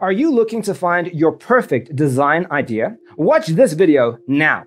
Are you looking to find your perfect design idea? Watch this video now.